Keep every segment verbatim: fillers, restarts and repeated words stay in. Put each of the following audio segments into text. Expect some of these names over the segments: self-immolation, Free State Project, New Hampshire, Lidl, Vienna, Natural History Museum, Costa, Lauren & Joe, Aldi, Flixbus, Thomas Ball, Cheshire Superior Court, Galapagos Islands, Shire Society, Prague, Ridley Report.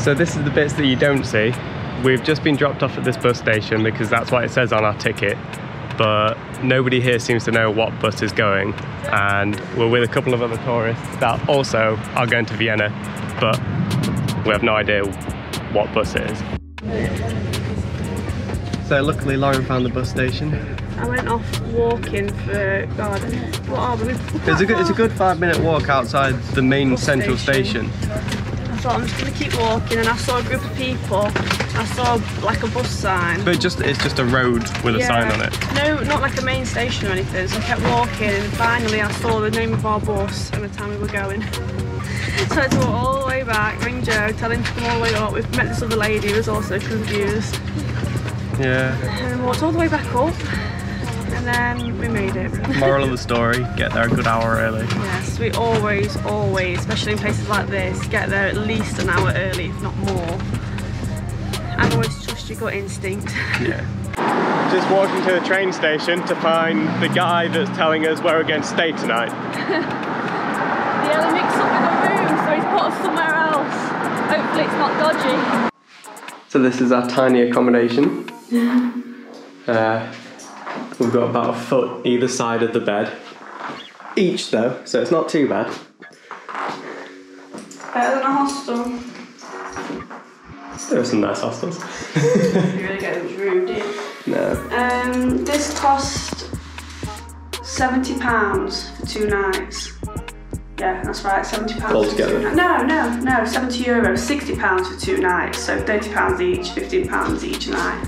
So this is the bits that you don't see. We've just been dropped off at this bus station because that's what it says on our ticket, but nobody here seems to know what bus is going, and we're with a couple of other tourists that also are going to Vienna, but we have no idea what bus it is. So luckily Lauren found the bus station. I went off walking for, God, what are we? It's a good, it's a good five minute walk outside the main central station. So I'm just gonna keep walking, and I saw a group of people. I saw like a bus sign. But just it's just a road with yeah. a sign on it. No, not like a main station or anything. So I kept walking, and finally I saw the name of our bus and the time we were going. So I had to walk all the way back, ring Joe, tell him to come all the way up. We've met this other lady who was also confused. Yeah. And walked all the way back up, and then we made it. Moral of the story, get there a good hour early. Yes, we always, always, especially in places like this, get there at least an hour early, if not more. And always trust your gut instinct. Yeah. Just walking to the train station to find the guy that's telling us where we're going to stay tonight. Yeah, they mixed up with the room, so he's put us somewhere else. Hopefully it's not dodgy. So this is our tiny accommodation. Yeah. Uh, We've got about a foot either side of the bed, each though, so it's not too bad. Better than a hostel. There are some nice hostels. You really get the room, do you? No. Um, this cost seventy pounds for two nights. Yeah, that's right, seventy pounds altogether. For two nights. No, no, no, seventy euros, sixty pounds for two nights, so thirty pounds each, fifteen pounds each night.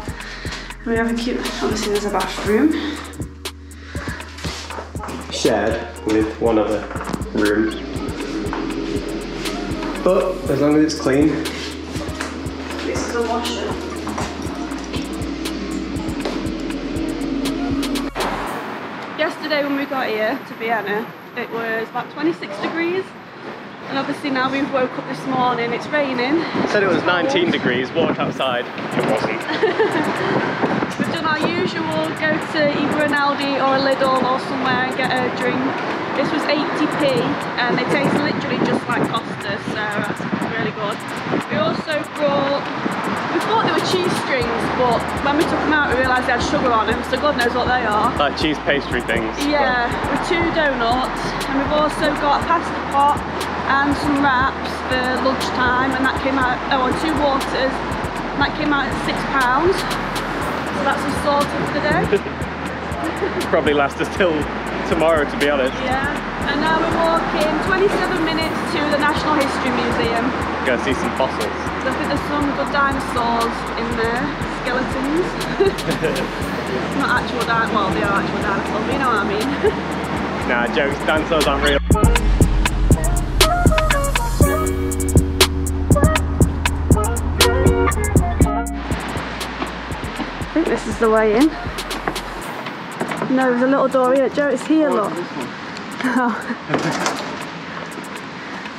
We have a cute, obviously there's a bathroom. Shared with one other room. But as long as it's clean. This is a washer. Yesterday when we got here to Vienna, it was about twenty-six degrees. And obviously now we've woke up this morning, it's raining. I said it was nineteen degrees, walked outside, it wasn't. We've done our usual, go to either an Aldi or a Lidl or somewhere and get a drink. This was eighty p and they taste literally just like Costa, so that's really good. We also brought, we thought they were cheese strings, but when we took them out we realised they had sugar on them, so God knows what they are. Like cheese pastry things. Yeah, but... with two donuts, and we've also got a pasta pot, and some wraps for lunchtime, and that came out, oh, and two waters, and that came out at six pounds, so that's all sorted for the day. Probably lasts us till tomorrow, to be honest. Yeah, and now we're walking twenty-seven minutes to the National History Museum. Go see some fossils. So I think there's some good dinosaurs in there, skeletons. Not actual dinosaurs, well they are actual dinosaurs, but you know what I mean. Nah, jokes, dinosaurs aren't real. I think this is the way in. No, there's a little door here. Joe, it's here, look. Oh.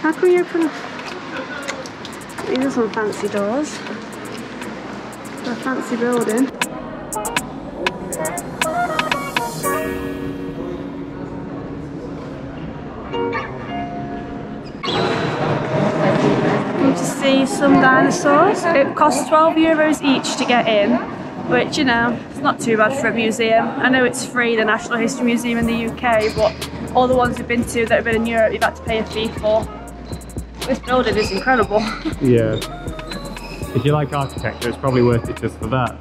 How can you open up? These are some fancy doors. It's a fancy building. Come to see some dinosaurs. It costs twelve euros each to get in. Which, you know, it's not too bad for a museum. I know it's free, the National History Museum in the U K, but all the ones we've been to that have been in Europe, you've had to pay a fee for. This building is incredible. Yeah. If you like architecture, it's probably worth it just for that.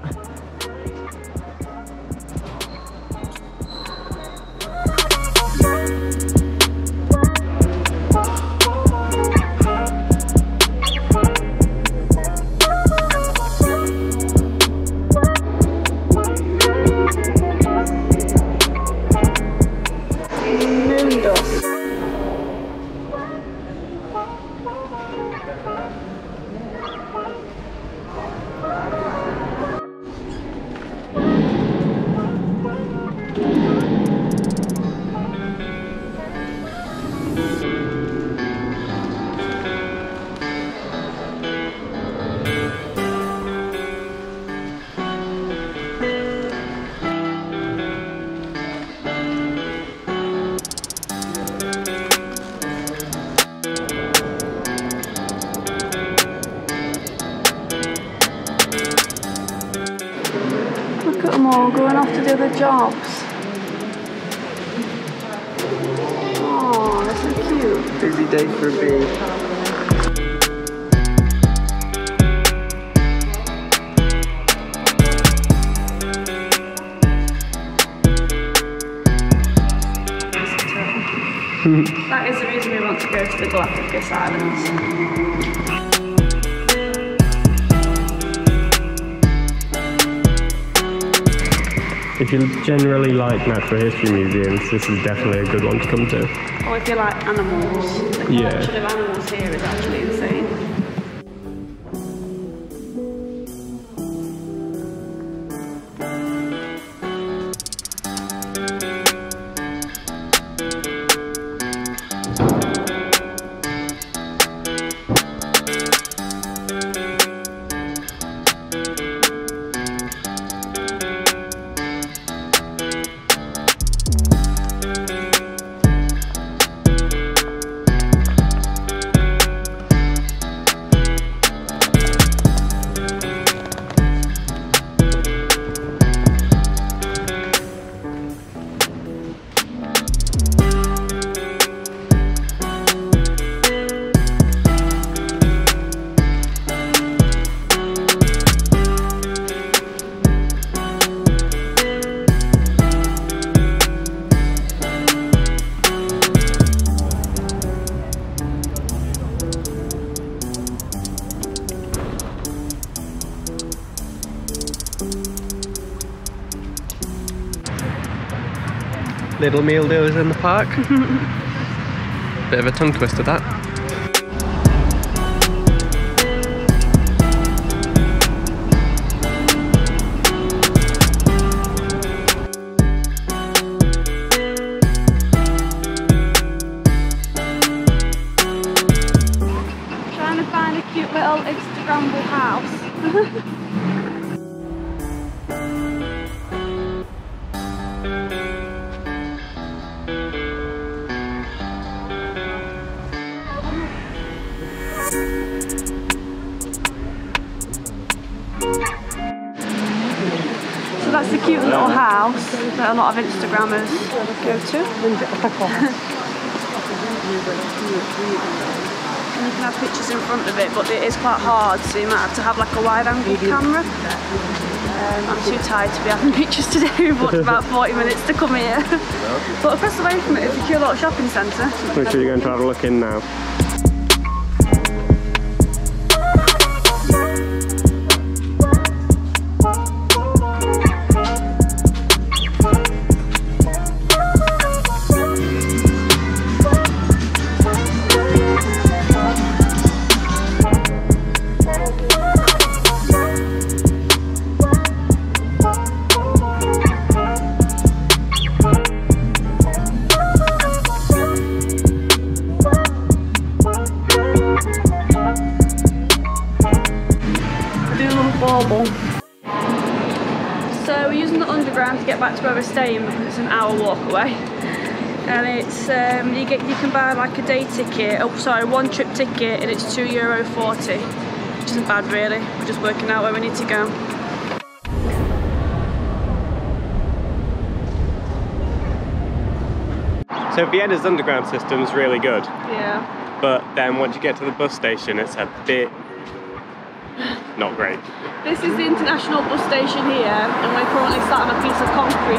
Oh, going off to do the jobs. Oh, that's so cute. Busy day for a bee. That is the reason we want to go to the Galapagos Islands. If you generally like natural history museums, this is definitely a good one to come to. Or if you like animals, the collection yeah. of animals here is actually insane. Little meal dealers in the park. Bit of a tongue twister that. I'm trying to find a cute little Instagrammable house. That's a cute little house that a lot of Instagrammers go to. And you can have pictures in front of it, but it is quite hard, so you might have to have like a wide-angle camera. Um, I'm too tired to be having pictures today. But about forty minutes to come here. But across the way from it is a cute little shopping centre. Make sure you're going to have a look in now. So we're using the underground to get back to where we're staying because it's an hour walk away, and it's um, you get you can buy like a day ticket, oh sorry, one trip ticket, and it's two euro forty, which isn't bad really. We're just working out where we need to go. So Vienna's underground system is really good. Yeah. But then once you get to the bus station, it's a bit not great. This is the international bus station here, and we're currently sat on a piece of concrete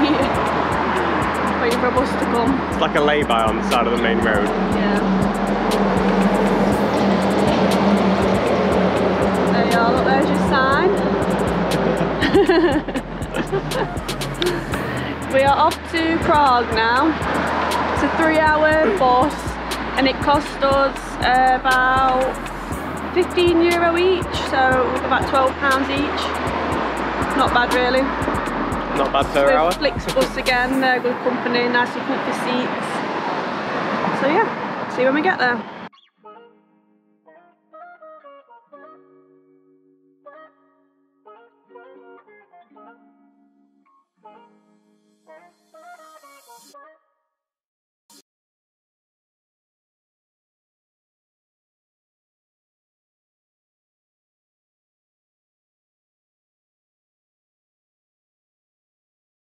waiting for a bus to come. It's like a lay-by on the side of the main road. Yeah. There you are, look, there's your sign. We are off to Prague now. It's a three hour bus, and it cost us uh, about fifteen euro each, so about twelve pounds each. Not bad really. Not bad per hour. Flixbus again, they're good company, nice and comfy seats. So yeah, see when we get there.